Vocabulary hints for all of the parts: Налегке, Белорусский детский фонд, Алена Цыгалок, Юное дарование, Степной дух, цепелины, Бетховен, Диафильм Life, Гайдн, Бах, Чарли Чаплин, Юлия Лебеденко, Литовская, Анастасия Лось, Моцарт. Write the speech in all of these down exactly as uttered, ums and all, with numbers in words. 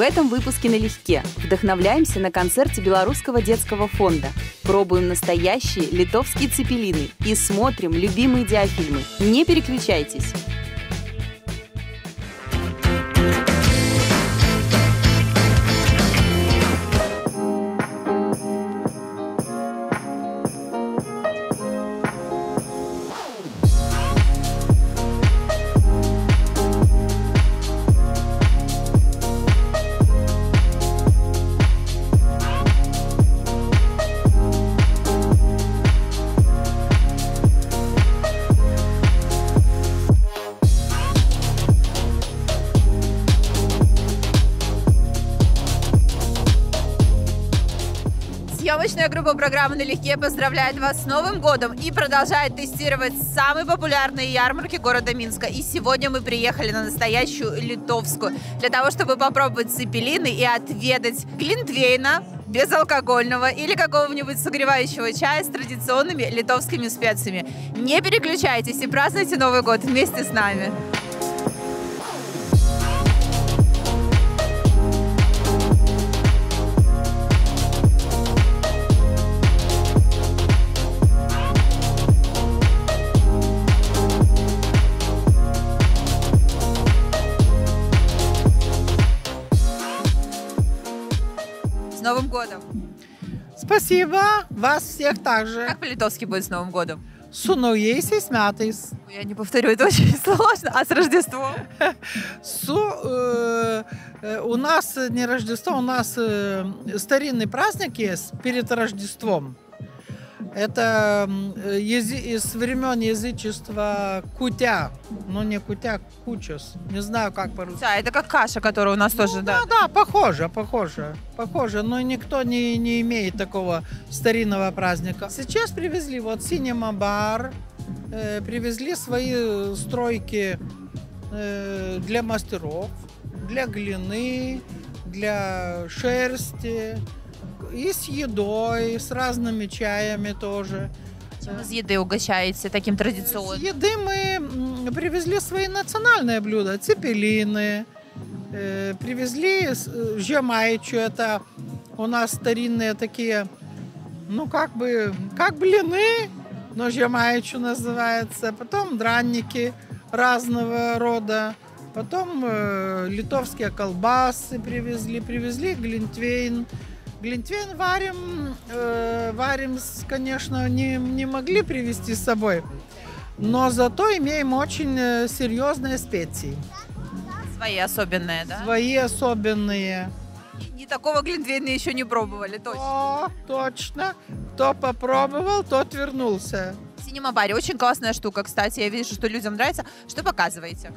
В этом выпуске «Налегке» вдохновляемся на концерте Белорусского детского фонда, пробуем настоящие литовские цепелины и смотрим любимые диафильмы. Не переключайтесь! Съемочная группа программы «Налегке» поздравляет вас с Новым годом и продолжает тестировать самые популярные ярмарки города Минска. И сегодня мы приехали на настоящую литовскую для того, чтобы попробовать цепелины и отведать глинтвейна безалкогольного или какого-нибудь согревающего чая с традиционными литовскими специями. Не переключайтесь и празднуйте Новый год вместе с нами! С Новым годом! Спасибо! Вас всех также! Как по-литовски будет с Новым годом? Su naujaisiais metais. Я не повторю, это очень сложно. А с Рождеством? Su, э, у нас не Рождество, у нас э, старинный праздник есть перед Рождеством. Это э, из времен язычества кутя. Ну, не кутя, кучус. Не знаю, как по-русски. Да, это как каша, которая у нас ну, тоже, да? Да, да, похоже, похоже, похоже. Но никто не, не имеет такого старинного праздника. Сейчас привезли вот синема-бар, э, привезли свои стройки э, для мастеров, для глины, для шерсти. И с едой, и с разными чаями тоже. Чем вы с едой угощаете таким традиционным? С еды мы привезли свои национальные блюда. Цепелины, привезли жемайчу. Это у нас старинные такие, ну как бы, как блины, но жемайчу называется. Потом драники разного рода. Потом литовские колбасы привезли, привезли глинтвейн. Глинтвейн варим, э, варим, конечно, не, не могли привезти с собой, но зато имеем очень серьезные специи. Свои особенные, да? Свои особенные. И, не такого глинтвейна еще не пробовали, точно? О, точно. Кто попробовал, тот вернулся. Синема-баре очень классная штука, кстати, я вижу, что людям нравится. Что показываете?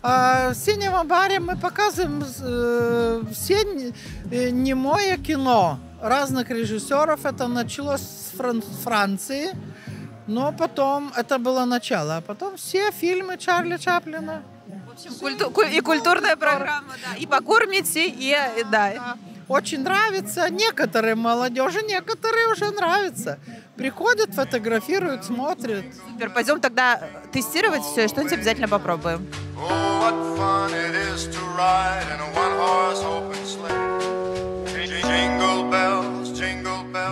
В синема-баре мы показываем все немое кино разных режиссеров. Это началось с Франции, но потом это было начало, а потом все фильмы Чарли Чаплина. В общем, культу и культурная программа, да. И покормите, и, и да. Очень нравится. Некоторые молодежи, некоторые уже нравятся. Приходят, фотографируют, смотрят. Супер, пойдем тогда тестировать все и что-нибудь обязательно попробуем.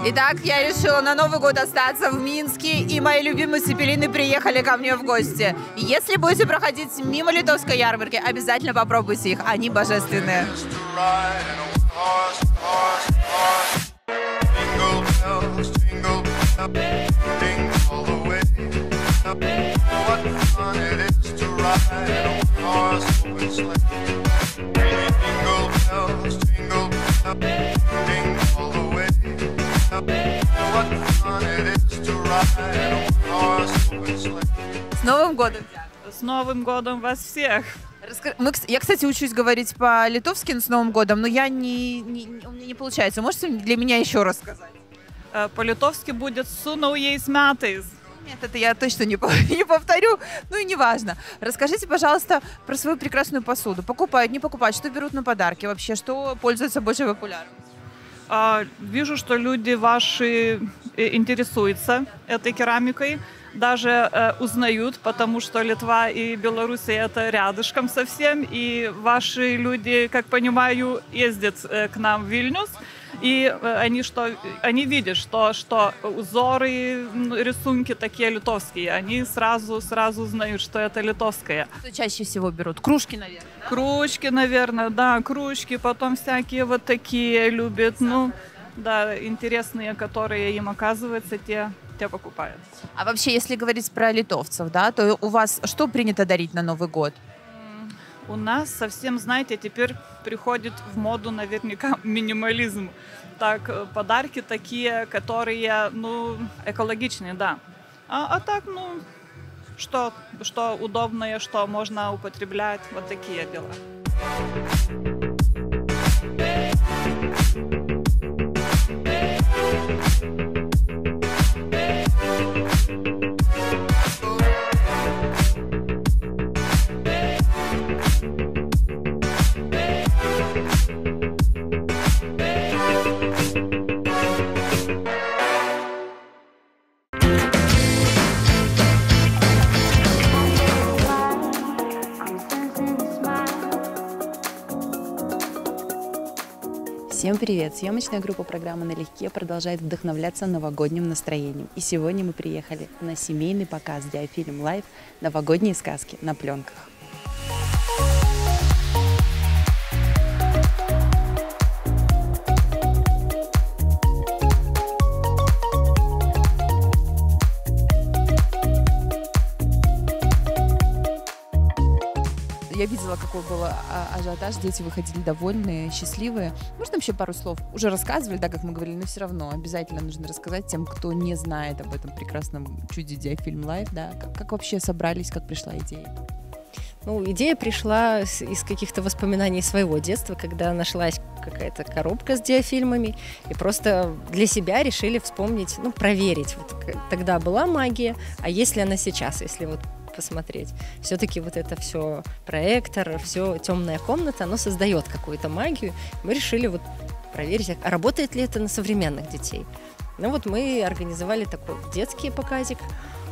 Итак, я решила на Новый год остаться в Минске, и мои любимые цепелины приехали ко мне в гости. Если будете проходить мимо литовской ярмарки, обязательно попробуйте их, они божественные. С Новым годом! С Новым годом вас всех! Мы, я, кстати, учусь говорить по-литовски с Новым годом, но я не, не, у меня не получается. Можете для меня еще раз сказать? По-литовски будет «Su naujais metais». Нет, это я точно не, не повторю, ну и неважно. Расскажите, пожалуйста, про свою прекрасную посуду. Покупают, не покупают, что берут на подарки вообще, что пользуется больше популярностью? А, вижу, что люди ваши интересуются этой керамикой. даже э, узнают, потому что Литва и Беларусь — это рядышком совсем, и ваши люди, как понимаю, ездят э, к нам в Вильнюс, и э, они, что, они видят, что, что узоры, рисунки такие литовские, они сразу, сразу знают, что это литовское. Что чаще всего берут? Кружки, наверное, да? Кружки, наверное, да, кружки, потом всякие вот такие любят, ну, да, интересные, которые им оказываются, те, те покупают. А вообще, если говорить про литовцев, да, то у вас что принято дарить на Новый год? У нас совсем, знаете, теперь приходит в моду, наверняка, минимализм. Так, подарки такие, которые, ну, экологичные, да. А, а так, ну, что, что удобное, что можно употреблять, вот такие дела. Всем привет! Съемочная группа программы «Налегке» продолжает вдохновляться новогодним настроением. И сегодня мы приехали на семейный показ «Диафильм Life» «Новогодние сказки на пленках». Я видела, какой был ажиотаж, дети выходили довольные, счастливые. Можно вообще пару слов? Уже рассказывали, да, как мы говорили, но все равно обязательно нужно рассказать тем, кто не знает об этом прекрасном чуде «Диафильм Life», да, как, как вообще собрались, как пришла идея? Ну, идея пришла из каких-то воспоминаний своего детства, когда нашлась какая-то коробка с диафильмами, и просто для себя решили вспомнить, ну, проверить. Вот, тогда была магия, а есть ли она сейчас, если вот посмотреть. Все-таки вот это все проектор, все темная комната, оно создает какую-то магию. Мы решили вот проверить, а работает ли это на современных детей. Ну вот мы организовали такой детский показик,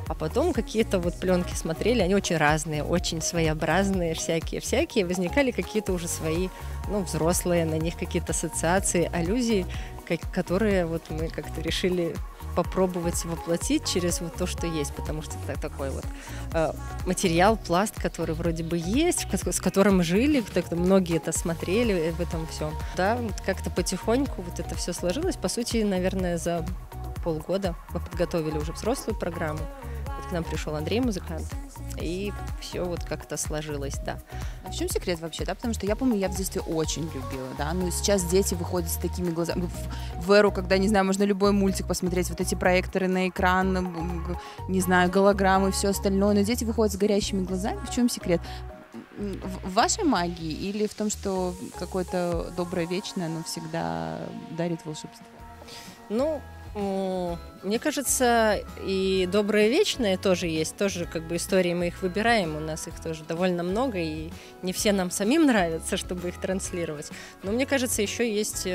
а потом какие-то вот пленки смотрели, они очень разные, очень своеобразные, всякие-всякие. Возникали какие-то уже свои, ну, взрослые, на них какие-то ассоциации, аллюзии, которые вот мы как-то решили попробовать воплотить через вот то, что есть, потому что это такой вот э, материал, пласт, который вроде бы есть, с которым жили, так, многие это смотрели в этом всем. Да, вот как-то потихоньку вот это все сложилось. По сути, наверное, за полгода мы подготовили уже взрослую программу. Вот к нам пришел Андрей, музыкант, и все вот как-то сложилось, да. А в чем секрет вообще, да? Потому что я помню, я в детстве очень любила, да, но сейчас дети выходят с такими глазами в, в эру, когда, не знаю, можно любой мультик посмотреть, вот эти проекторы на экран, не знаю, голограммы, все остальное, но дети выходят с горящими глазами. В чем секрет? В вашей магии или в том, что какое-то доброе вечное, оно всегда дарит волшебство? Ну, мне кажется, и доброе вечное тоже есть, тоже как бы истории мы их выбираем, у нас их тоже довольно много, и не все нам самим нравятся, чтобы их транслировать. Но мне кажется, еще есть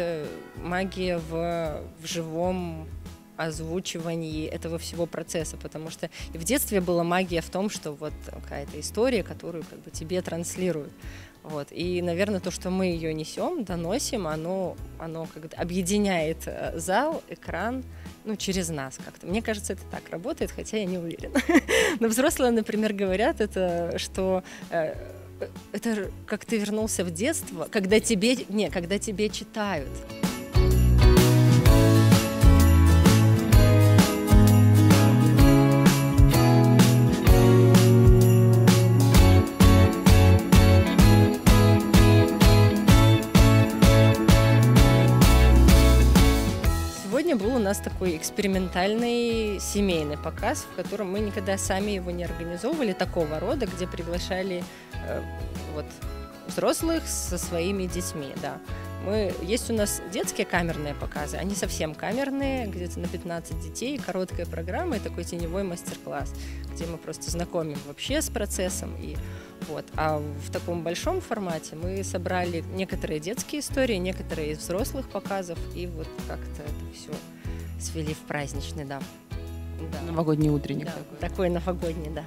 магия в, в живом озвучивании этого всего процесса, потому что и в детстве была магия в том, что вот какая-то история, которую как бы тебе транслируют. Вот. И, наверное, то, что мы ее несем, доносим, оно, оно как-то объединяет зал, экран, ну, через нас как-то. Мне кажется, это так работает, хотя я не уверена. Но взрослые, например, говорят, это, что э, это как ты вернулся в детство, когда тебе, не, когда тебе читают. Был у нас такой экспериментальный семейный показ, в котором мы никогда сами его не организовывали, такого рода, где приглашали э, вот, взрослых со своими детьми. Да. Мы, есть у нас детские камерные показы, они совсем камерные, где-то на пятнадцать детей, короткая программа и такой теневой мастер-класс, где мы просто знакомим вообще с процессом. И, вот. А в таком большом формате мы собрали некоторые детские истории, некоторые из взрослых показов, и вот как-то это все свели в праздничный, да. Да. Новогодний утренник. Да, такой. такой новогодний, да.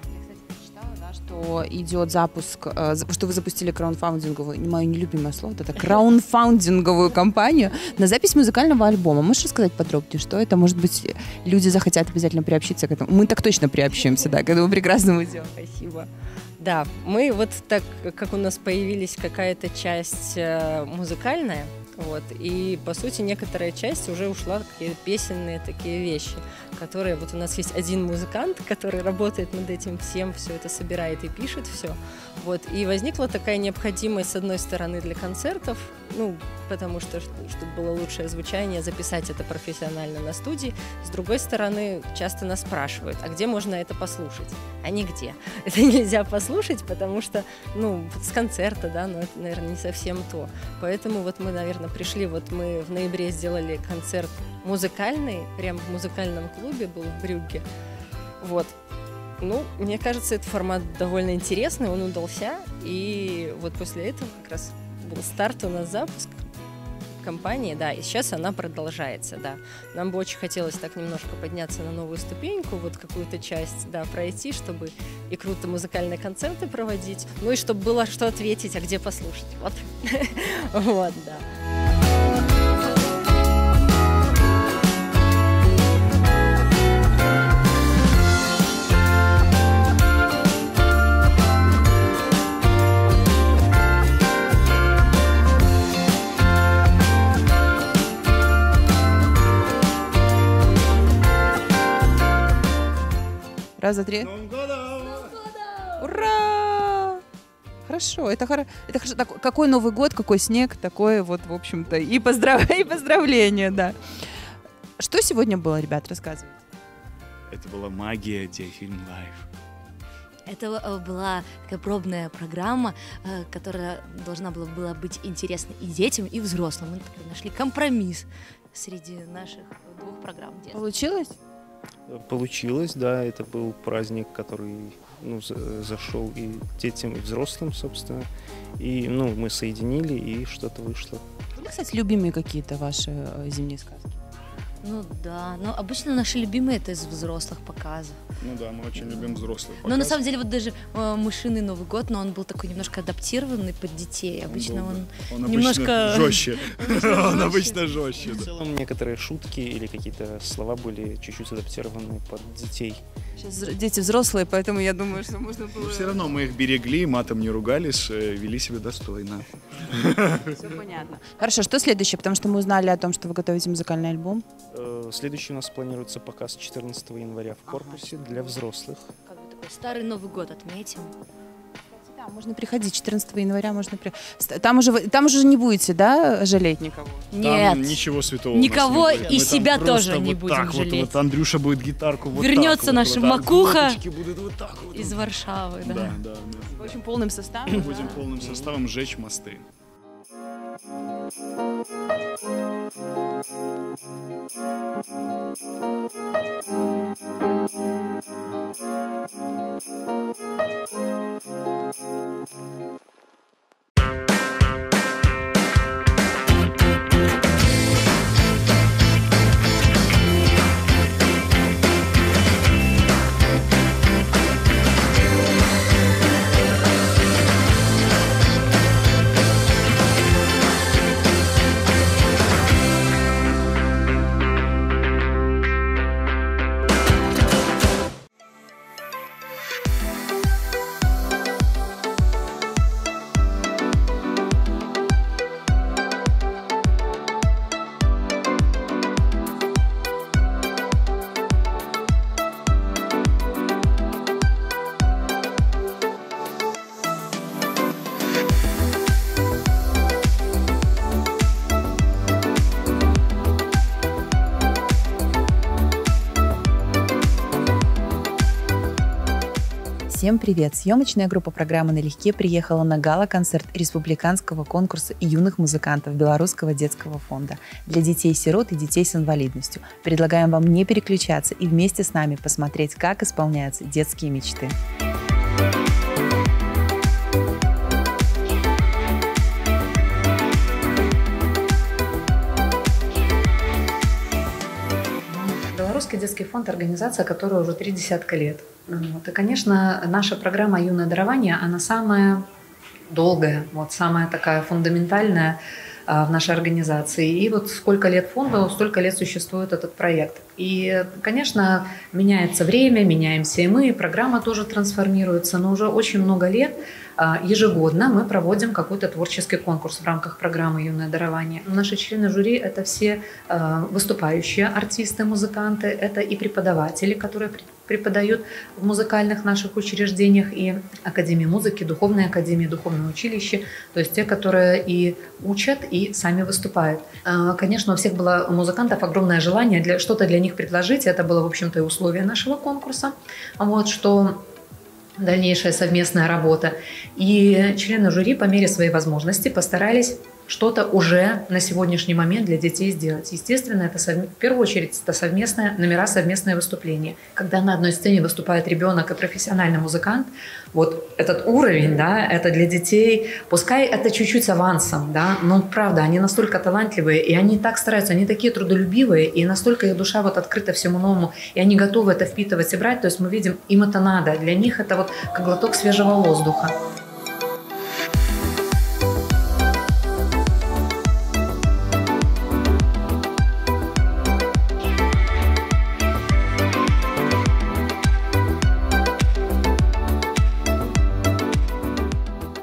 Что идет запуск, что вы запустили краудфандинговую, мое нелюбимое слово, это краудфандинговую кампанию на запись музыкального альбома. Можешь рассказать подробнее, что это? Может быть, люди захотят обязательно приобщиться к этому. Мы так точно приобщимся, да, к этому прекрасному делу. Спасибо. Да, мы вот так, как у нас появилась какая-то часть музыкальная, вот, и, по сути, некоторая часть уже ушла в такие песенные такие вещи, которые, вот у нас есть один музыкант, который работает над этим всем, все это собирает и пишет все, вот, и возникла такая необходимость, с одной стороны, для концертов, ну, потому что, чтобы было лучшее звучание, записать это профессионально на студии, с другой стороны, часто нас спрашивают, а где можно это послушать, а нигде, это нельзя послушать, потому что, ну, с концерта, да, но это, наверное, не совсем то, поэтому вот мы, наверное, пришли, вот мы в ноябре сделали концерт музыкальный, прям в музыкальном клубе был в Брюгге, вот, ну, мне кажется, этот формат довольно интересный, он удался, и вот после этого как раз был старт у нас запуск компании, да, и сейчас она продолжается, да, нам бы очень хотелось так немножко подняться на новую ступеньку, вот какую-то часть, да, пройти, чтобы и круто музыкальные концерты проводить, ну и чтобы было что ответить, а где послушать, вот, вот, да. Раз, два, три. Ура! Хорошо, это, хоро... это хорошо. Так, какой Новый год, какой снег, такое вот, в общем-то, и, поздрав... и поздравления, да. Что сегодня было, ребят, рассказывайте? Это была магия Диафильм Life. Это была такая пробная программа, которая должна была быть интересна и детям, и взрослым. Мы нашли компромисс среди наших двух программ. Детства. Получилось? Получилось, да, это был праздник, который, ну, зашел и детям, и взрослым, собственно, и, ну, мы соединили, и что-то вышло. Ну, кстати, любимые какие-то ваши зимние сказки? Ну да, но обычно наши любимые это из взрослых показов. Ну да, мы очень любим взрослых показов. Но на самом деле вот даже э, «Мышиный Новый год», но он был такой немножко адаптированный под детей. Обычно он, он, он немножко... жестче. Он обычно жестче. В целом некоторые шутки или какие-то слова были чуть-чуть адаптированы под детей. Сейчас дети взрослые, поэтому я думаю, что можно было... Но все равно мы их берегли, матом не ругались, вели себя достойно. Все понятно. Хорошо, что следующее? Потому что мы узнали о том, что вы готовите музыкальный альбом. Следующий у нас планируется показ четырнадцатого января в корпусе, ага, для взрослых. Как бы такой старый Новый год отметим. Да, можно приходить, четырнадцатого января можно приходить. Там уже, там уже не будете, да, жалеть никого? Нет. Там ничего святого. Никого не и мы себя тоже не вот будем так жалеть. Вот, вот Андрюша будет гитарку вот вернется так, наша вот, макуха вот так, вот, из Варшавы. Да, да, да, да. Очень полным составом. Мы будем полным составом жечь мосты. Всем привет! Съемочная группа программы «Налегке» приехала на гала-концерт республиканского конкурса юных музыкантов Белорусского детского фонда для детей-сирот и детей с инвалидностью. Предлагаем вам не переключаться и вместе с нами посмотреть, как исполняются детские мечты. Белорусский детский фонд – организация, которая уже три десятка лет. Вот. И, конечно, наша программа «Юное дарование», она самая долгая, вот, самая такая фундаментальная в нашей организации. И вот сколько лет фонду, столько лет существует этот проект. И, конечно, меняется время, меняемся и мы, программа тоже трансформируется, но уже очень много лет ежегодно мы проводим какой-то творческий конкурс в рамках программы «Юное дарование». Наши члены жюри – это все выступающие артисты, музыканты, это и преподаватели, которые преподают в музыкальных наших учреждениях и Академии музыки, Духовной академии, Духовном училище, то есть те, которые и учат, и сами выступают. Конечно, у всех было, у музыкантов, огромное желание для, что-то для них предложить, это было, в общем-то, и условие нашего конкурса, вот, что дальнейшая совместная работа. И члены жюри по мере своей возможности постарались что-то уже на сегодняшний момент для детей сделать. Естественно, это совм... в первую очередь это совместные номера, совместное выступление. Когда на одной сцене выступает ребенок и профессиональный музыкант, вот этот уровень, да, это для детей, пускай это чуть-чуть авансом, да, но правда, они настолько талантливые, и они так стараются, они такие трудолюбивые, и настолько их душа вот открыта всему новому, и они готовы это впитывать и брать, то есть мы видим, им это надо, для них это вот как глоток свежего воздуха.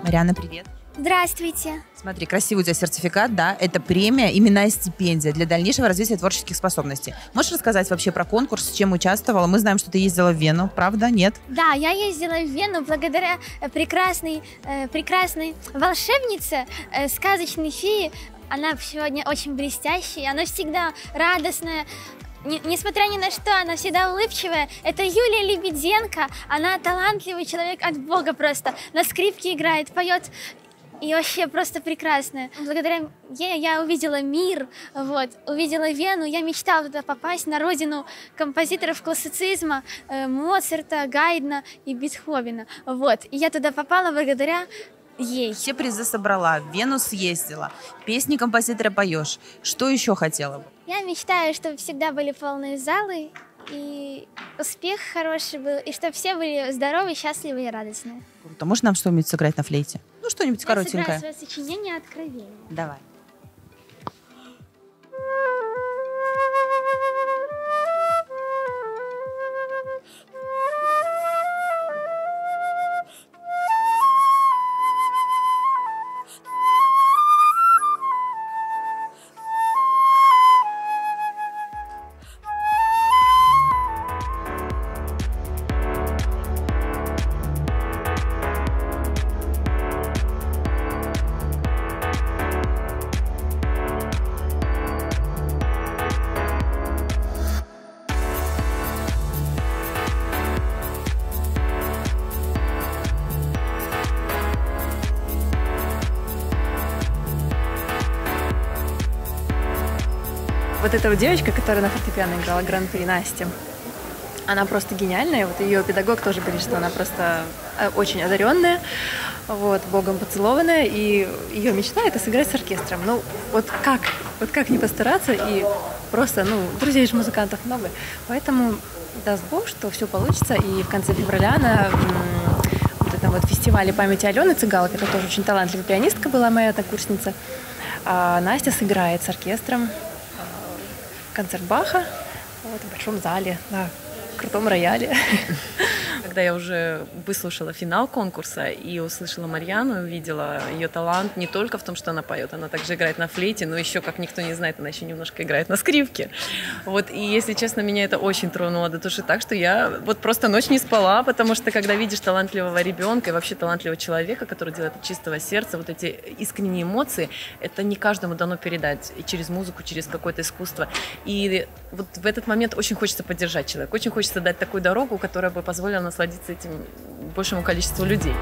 Мариана, привет. Здравствуйте. Смотри, красивый у тебя сертификат, да? Это премия, именная стипендия для дальнейшего развития творческих способностей. Можешь рассказать вообще про конкурс, с чем участвовала? Мы знаем, что ты ездила в Вену, правда? Нет? Да, я ездила в Вену благодаря прекрасной, э, прекрасной волшебнице, э, сказочной феи. Она сегодня очень блестящая, она всегда радостная. Несмотря ни на что, она всегда улыбчивая. Это Юлия Лебеденко. Она талантливый человек от Бога просто. На скрипке играет, поет. И вообще просто прекрасная. Благодаря ей я увидела мир, вот, увидела Вену. Я мечтала туда попасть, на родину композиторов классицизма, Моцарта, Гайдна и Бетховена. Вот. И я туда попала благодаря ей. Все призы собрала, в Вену съездила, песни композитора поешь. Что еще хотела бы? Я мечтаю, чтобы всегда были полные залы, и успех хороший был, и чтобы все были здоровы, счастливы и радостны. Круто. Можешь нам что-нибудь сыграть на флейте? Ну, что-нибудь коротенькое. Я сыграю свое сочинение «Откровение». Давай. Вот эта вот девочка, которая на фортепиано играла гран-при, Настя, она просто гениальная. Вот ее педагог тоже говорит, что она просто очень одаренная, вот, Богом поцелованная, и ее мечта — это сыграть с оркестром. Ну, вот как, вот как не постараться, и просто, ну, друзей же музыкантов много, поэтому даст Бог, что все получится, и в конце февраля она... Вот это вот фестивале памяти Алены Цыгалок, это тоже очень талантливая пианистка была, моя однокурсница, а Настя сыграет с оркестром концерт Баха, вот, в большом зале, на крутом рояле. Когда я уже выслушала финал конкурса и услышала Марьяну, увидела ее талант не только в том, что она поет, она также играет на флейте, но еще, как никто не знает, она еще немножко играет на скрипке. Вот, и, если честно, меня это очень тронуло до души так, что я вот просто ночь не спала, потому что, когда видишь талантливого ребенка и вообще талантливого человека, который делает от чистого сердца, вот эти искренние эмоции, это не каждому дано передать и через музыку, через какое-то искусство. И вот в этот момент очень хочется поддержать человека, очень хочется дать такую дорогу, которая бы позволила насладиться этим большему количеству людей.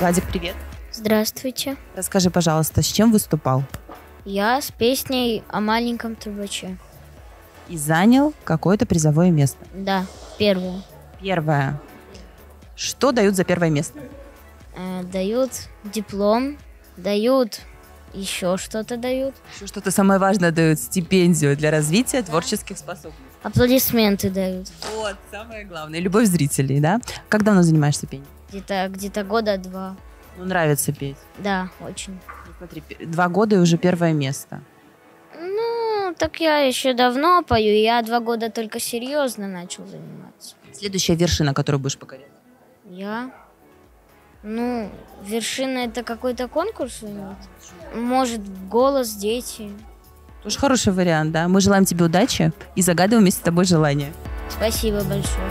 Владик, привет. Здравствуйте. Расскажи, пожалуйста, с чем выступал? Я с песней о маленьком трубаче. И занял какое-то призовое место? Да, первое. Первое. Что дают за первое место? Э, дают диплом, дают... Еще что-то дают. Еще что-то самое важное дают. Стипендию для развития, да, творческих способностей. Аплодисменты дают. Вот, самое главное. Любовь зрителей, да? Как давно занимаешься пением? Где-то где-то года два. Ну, нравится петь? Да, очень. Ну, смотри, два года и уже первое место. Ну, так я еще давно пою. Я два года только серьезно начал заниматься. Следующая вершина, которую будешь покорять? Я... Ну, вершина — это какой-то конкурс? Может, голос, дети. Тоже хороший вариант, да? Мы желаем тебе удачи и загадываем вместе с тобой желания. Спасибо большое.